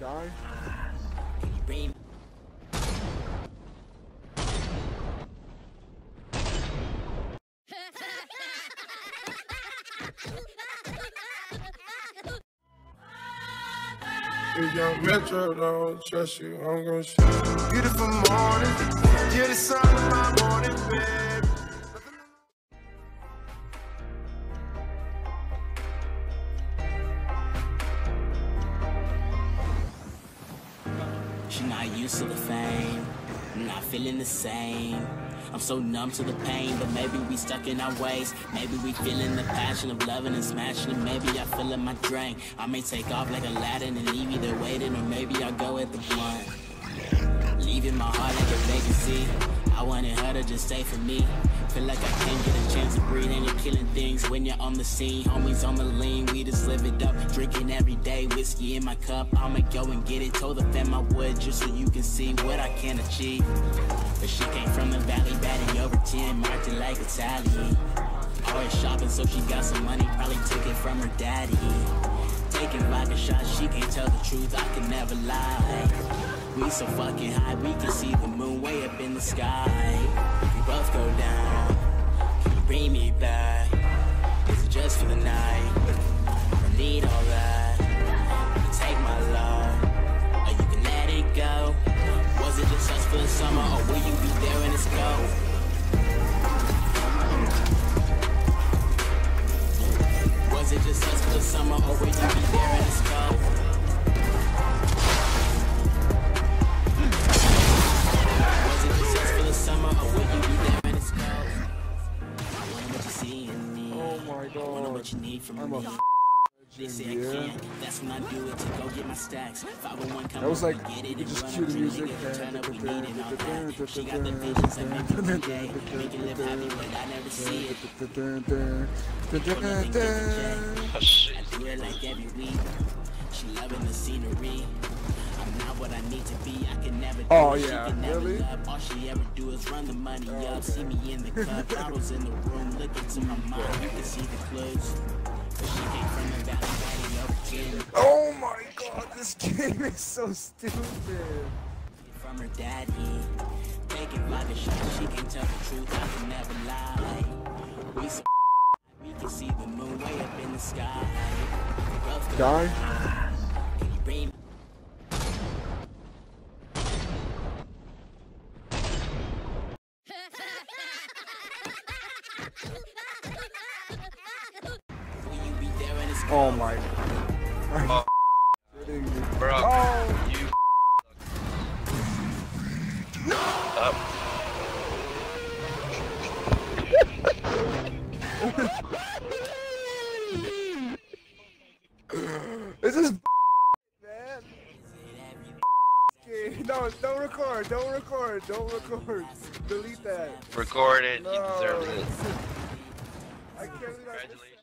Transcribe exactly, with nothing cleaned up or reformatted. die. Young Metro, don't trust you, I'm gonna shoot you. Beautiful morning, you're the sun of my morning, babe. She's not used to the fame, I'm not feeling the same. I'm so numb to the pain, but maybe we stuck in our ways. Maybe we feeling the passion of loving and smashing, and maybe I feel in my drain. I may take off like Aladdin and leave you there waiting, or maybe I'll go at the blunt. Leaving my heart like a vacancy. I wanted her to just stay for me. Feel like I can't get a chance to breathe, and you're killing things when you're on the scene. Homies on the lean, we just live it up. Drinking every day, whiskey in my cup. I'ma go and get it, told the fam I would, just so you can see what I can achieve. But she came from the valley, batting over ten, marked like Italian. Always shopping, so she got some money, probably took it from her daddy. Taking vodka shots, she can't tell the truth, I can never lie. We so fucking high, we can see the moon way up in the sky. We both go down. Bring me back, is it just for the night? I need all that, you can take my love, or you can let it go. Was it just us for the summer, or will you be there when it's cold? Was it just us for the summer, or will you be there when it's cold? You need from I'm me. A they say I can't. That's when I do it to go get my stacks. five oh one come was like, get it and run. Cute music. Turn up, we need it all that. She got the visions that make me today. Make it live happy, but I never see it. I do it like every week. She loving the scenery. I'm not what I need to be. I can never do oh, it. She yeah. can never really? love. All she ever do is run the money oh, up. Okay. See me in the club. Bottles in the room. Looking to my mom. You can see the clues. But she came from the valley, daddy, oh my god, this game is so stupid. From her daddy. Taking vodka shots. She can tell the truth. I can never lie. We so we can see the moon way up in the sky. Die. Oh my god. Oh. Bro, oh. You no. Up. This is man. Okay, no, don't record, don't record, don't record. Delete that. Record it, no. You deserve it. I can't believe I